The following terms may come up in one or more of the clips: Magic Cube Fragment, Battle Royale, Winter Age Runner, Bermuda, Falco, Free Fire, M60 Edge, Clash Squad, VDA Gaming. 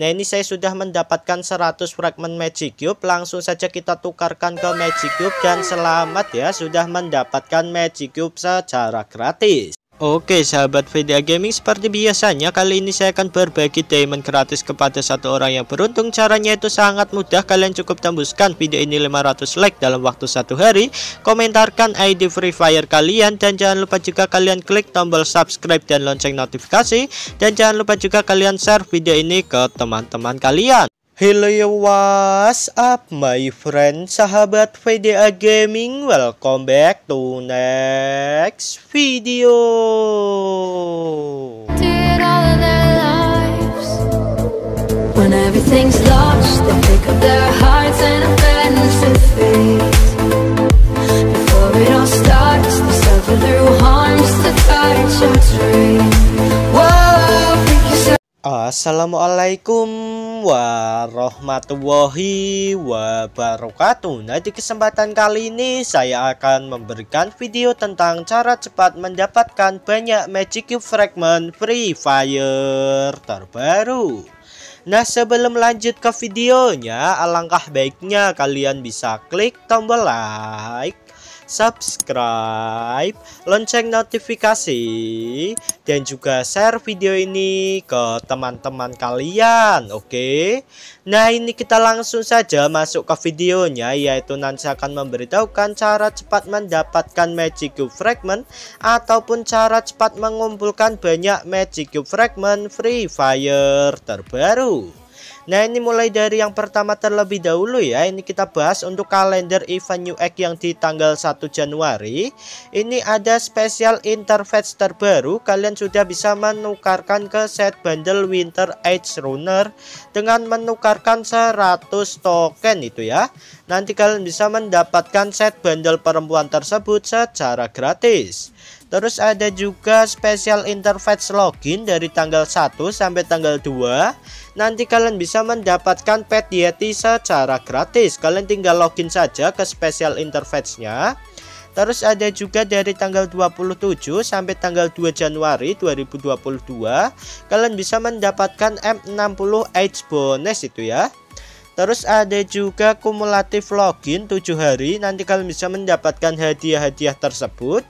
Nah, ini saya sudah mendapatkan 100 fragment Magic Cube. Langsung saja kita tukarkan ke Magic Cube. Dan selamat ya, sudah mendapatkan Magic Cube secara gratis. Oke sahabat VDA Gaming, seperti biasanya kali ini saya akan berbagi diamond gratis kepada satu orang yang beruntung. Caranya itu sangat mudah, kalian cukup tembuskan video ini 500 like dalam waktu 1 hari. Komentarkan ID Free Fire kalian, dan jangan lupa juga kalian klik tombol subscribe dan lonceng notifikasi. Dan jangan lupa juga kalian share video ini ke teman-teman kalian. Hello yo, what's up my friend, sahabat VDA Gaming, welcome back to next video. Did all of their lives. When everything's lost, they pick up their hearts and abandon to fate. Before it all starts, they suffer through harms to touch and treat. Assalamualaikum warahmatullahi wabarakatuh. Nah, di kesempatan kali ini saya akan memberikan video tentang cara cepat mendapatkan banyak Magic Cube Fragment Free Fire terbaru. Nah, sebelum lanjut ke videonya, alangkah baiknya kalian bisa klik tombol like, subscribe, lonceng notifikasi, dan juga share video ini ke teman-teman kalian. Oke. Nah, ini kita langsung saja masuk ke videonya, yaitu nanti akan memberitahukan cara cepat mendapatkan Magic Cube Fragment ataupun cara cepat mengumpulkan banyak Magic Cube Fragment Free Fire terbaru. Nah, ini mulai dari yang pertama terlebih dahulu ya. Ini kita bahas untuk kalender event New Egg yang di tanggal 1 Januari. Ini ada spesial interface terbaru. Kalian sudah bisa menukarkan ke set bundle Winter Age Runner dengan menukarkan 100 token itu ya. Nanti kalian bisa mendapatkan set bundle perempuan tersebut secara gratis. Terus ada juga special interface login dari tanggal 1 sampai tanggal 2. Nanti kalian bisa mendapatkan pet yeti secara gratis. Kalian tinggal login saja ke special interface-nya. Terus ada juga dari tanggal 27 sampai tanggal 2 Januari 2022. Kalian bisa mendapatkan M60 Edge bonus itu ya. Terus ada juga kumulatif login 7 hari. Nanti kalian bisa mendapatkan hadiah-hadiah tersebut.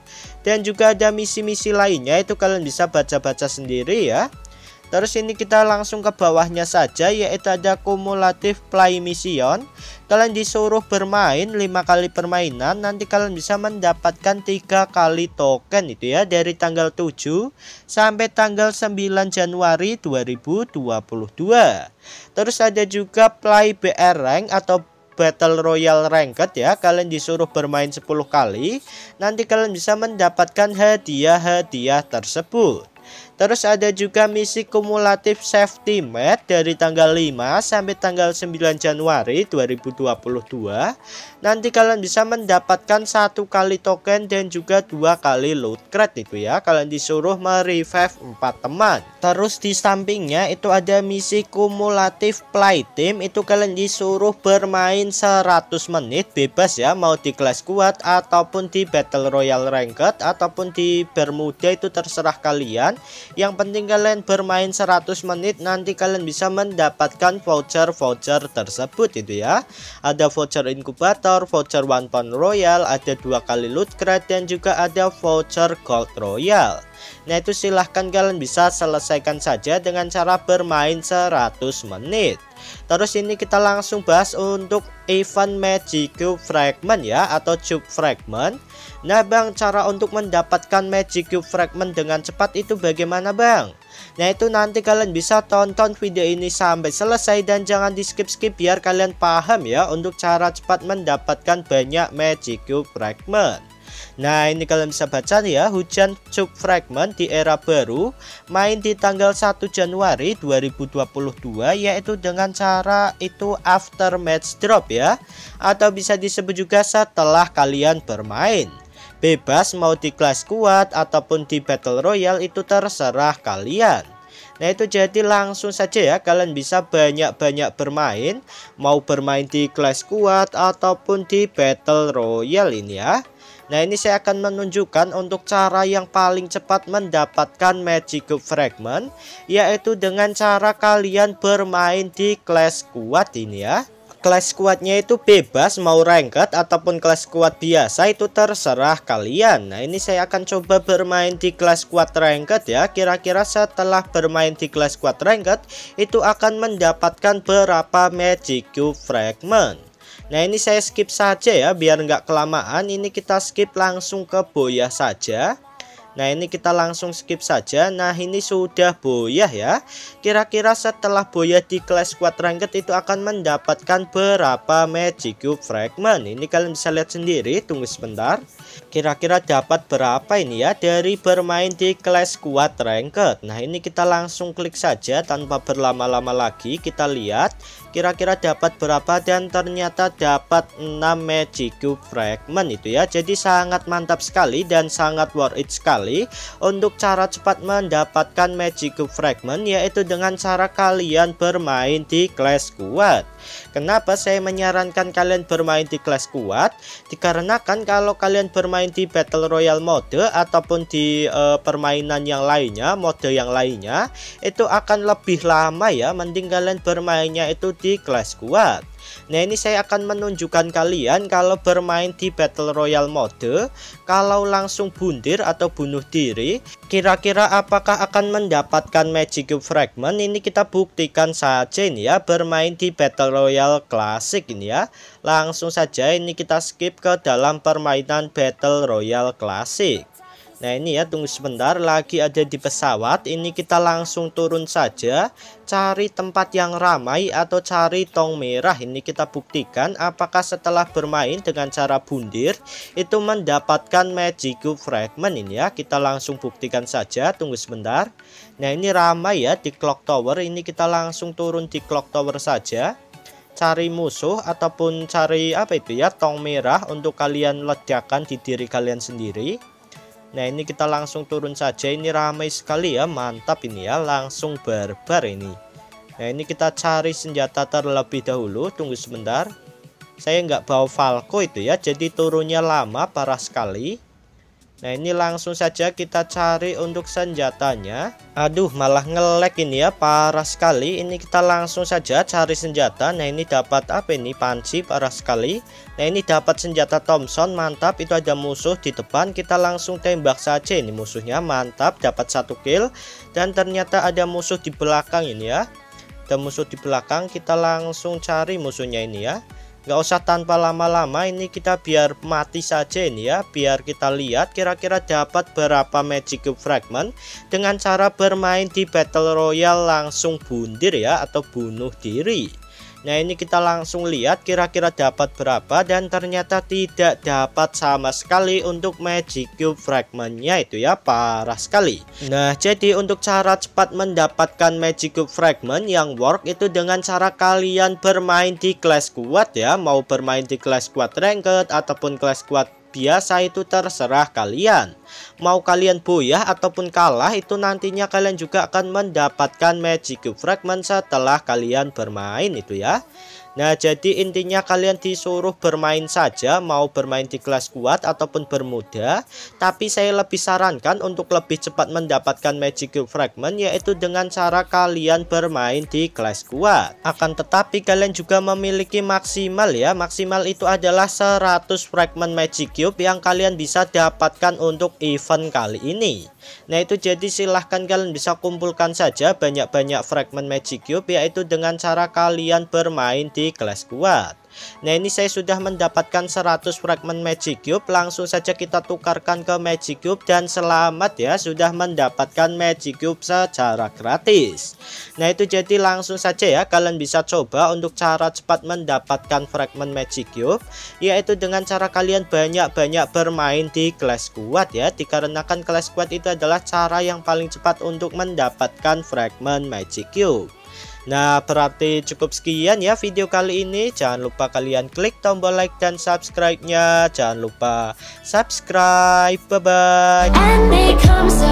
Dan juga ada misi-misi lainnya, itu kalian bisa baca-baca sendiri ya. Terus ini kita langsung ke bawahnya saja, yaitu ada kumulatif play mission. Kalian disuruh bermain 5 kali permainan. Nanti kalian bisa mendapatkan 3 kali token itu ya, dari tanggal 7 sampai tanggal 9 Januari 2022. Terus ada juga play BR rank atau Battle Royale Ranked ya. Kalian disuruh bermain 10 kali. Nanti kalian bisa mendapatkan hadiah-hadiah tersebut. Terus ada juga misi kumulatif safety match dari tanggal 5 sampai tanggal 9 Januari 2022. Nanti kalian bisa mendapatkan 1 kali token dan juga 2 kali loot crate itu ya. Kalian disuruh merevive 4 teman. Terus di sampingnya itu ada misi kumulatif play team. Itu kalian disuruh bermain 100 menit bebas ya, mau di Clash Squad ataupun di Battle Royale Ranked ataupun di Bermuda, itu terserah kalian. Yang penting kalian bermain 100 menit, nanti kalian bisa mendapatkan voucher-voucher tersebut itu ya. Ada voucher inkubator, voucher 1 pound royal, ada 2 kali loot crate, dan juga ada voucher gold royal. Nah, itu silahkan kalian bisa selesaikan saja dengan cara bermain 100 menit. Terus ini kita langsung bahas untuk event Magic Cube Fragment ya, atau Cube Fragment. Nah bang, cara untuk mendapatkan Magic Cube Fragment dengan cepat itu bagaimana bang? Nah, itu nanti kalian bisa tonton video ini sampai selesai dan jangan di skip-skip biar kalian paham ya untuk cara cepat mendapatkan banyak Magic Cube Fragment. Nah, ini kalian bisa baca nih ya, hujan cube fragment di era baru, main di tanggal 1 Januari 2022 yaitu dengan cara itu after match drop ya, atau bisa disebut juga setelah kalian bermain. Bebas mau di Clash Squad ataupun di Battle Royale, itu terserah kalian. Nah, itu jadi langsung saja ya, kalian bisa banyak-banyak bermain, mau bermain di Clash Squad ataupun di Battle Royale ini ya. Nah, ini saya akan menunjukkan untuk cara yang paling cepat mendapatkan Magic Cube Fragment, yaitu dengan cara kalian bermain di Clash Squad ini ya. Clash Squadnya itu bebas, mau ranked ataupun Clash Squad biasa itu terserah kalian. Nah, ini saya akan coba bermain di Clash Squad ranked ya. Kira-kira setelah bermain di Clash Squad ranked itu akan mendapatkan berapa Magic Cube Fragment. Nah, ini saya skip saja ya biar nggak kelamaan. Ini kita skip langsung ke boyah saja. Nah, ini kita langsung skip saja. Nah, ini sudah boyah ya. Kira-kira setelah boyah di Clash Squad Ranked itu akan mendapatkan berapa Magic Cube Fragment. Ini kalian bisa lihat sendiri, tunggu sebentar. Kira-kira dapat berapa ini ya dari bermain di Clash Squad Ranked. Nah, ini kita langsung klik saja tanpa berlama-lama lagi. Kita lihat kira-kira dapat berapa, dan ternyata dapat 6 Magic Cube Fragment itu ya. Jadi sangat mantap sekali dan sangat worth it sekali untuk cara cepat mendapatkan Magic Cube Fragment, yaitu dengan cara kalian bermain di Clash Squad. Kenapa saya menyarankan kalian bermain di Clash Squad? Dikarenakan kalau kalian bermain di Battle Royale mode ataupun di permainan yang lainnya, mode yang lainnya, itu akan lebih lama ya. Mending kalian bermainnya itu di Clash Squad. Nah, ini saya akan menunjukkan kalian kalau bermain di Battle Royale mode, kalau langsung bundir atau bunuh diri, kira-kira apakah akan mendapatkan Magic Cube Fragment. Ini kita buktikan saja ini ya, bermain di Battle Royale klasik ini ya. Langsung saja ini kita skip ke dalam permainan Battle Royale klasik. Nah, ini ya, tunggu sebentar, lagi ada di pesawat. Ini kita langsung turun saja, cari tempat yang ramai atau cari tong merah. Ini kita buktikan apakah setelah bermain dengan cara bundir itu mendapatkan Magic Cube Fragment ini ya. Kita langsung buktikan saja, tunggu sebentar. Nah, ini ramai ya di Clock Tower. Ini kita langsung turun di Clock Tower saja, cari musuh ataupun cari apa itu ya, tong merah untuk kalian ledakan di diri kalian sendiri. Nah, ini kita langsung turun saja. Ini ramai sekali ya, mantap ini ya, langsung barbar ini. Nah, ini kita cari senjata terlebih dahulu, tunggu sebentar. Saya nggak bawa Falco itu ya, jadi turunnya lama, parah sekali. Nah, ini langsung saja kita cari untuk senjatanya. Aduh, malah ngelag ini ya, parah sekali. Ini kita langsung saja cari senjata. Nah, ini dapat apa ini? Panci, parah sekali. Nah, ini dapat senjata Thompson, mantap. Itu ada musuh di depan, kita langsung tembak saja ini musuhnya, mantap. Dapat 1 kill. Dan ternyata ada musuh di belakang ini ya. Ada musuh di belakang, kita langsung cari musuhnya ini ya. Nggak usah tanpa lama-lama, ini kita biar mati saja ini ya, biar kita lihat kira-kira dapat berapa Magic Cube Fragment dengan cara bermain di Battle Royale langsung bundir ya, atau bunuh diri. Nah, ini kita langsung lihat kira-kira dapat berapa, dan ternyata tidak dapat sama sekali untuk Magic Cube Fragmentnya itu ya, parah sekali. Nah, jadi untuk cara cepat mendapatkan Magic Cube Fragment yang work itu dengan cara kalian bermain di Clash Squad ya. Mau bermain di Clash Squad Ranked ataupun Clash Squad biasa itu terserah kalian. Mau kalian boyah ataupun kalah itu nantinya kalian juga akan mendapatkan Magic Cube Fragment setelah kalian bermain itu ya. Nah, jadi intinya kalian disuruh bermain saja, mau bermain di Clash Squad ataupun Bermuda. Tapi saya lebih sarankan untuk lebih cepat mendapatkan Magic Cube Fragment, yaitu dengan cara kalian bermain di Clash Squad. Akan tetapi kalian juga memiliki maksimal ya. Maksimal itu adalah 100 fragment Magic Cube yang kalian bisa dapatkan untuk event kali ini. Nah, itu jadi silahkan kalian bisa kumpulkan saja banyak-banyak fragment Magic Cube, yaitu dengan cara kalian bermain di Clash Squad. Nah, ini saya sudah mendapatkan 100 fragment Magic Cube. Langsung saja kita tukarkan ke Magic Cube, dan selamat ya, sudah mendapatkan Magic Cube secara gratis. Nah, itu jadi langsung saja ya, kalian bisa coba untuk cara cepat mendapatkan fragment Magic Cube, yaitu dengan cara kalian banyak-banyak bermain di Clash Squad ya. Dikarenakan Clash Squad itu adalah cara yang paling cepat untuk mendapatkan fragment Magic Cube. Nah, berarti cukup sekian ya video kali ini. Jangan lupa kalian klik tombol like dan subscribe-nya. Jangan lupa subscribe. Bye-bye.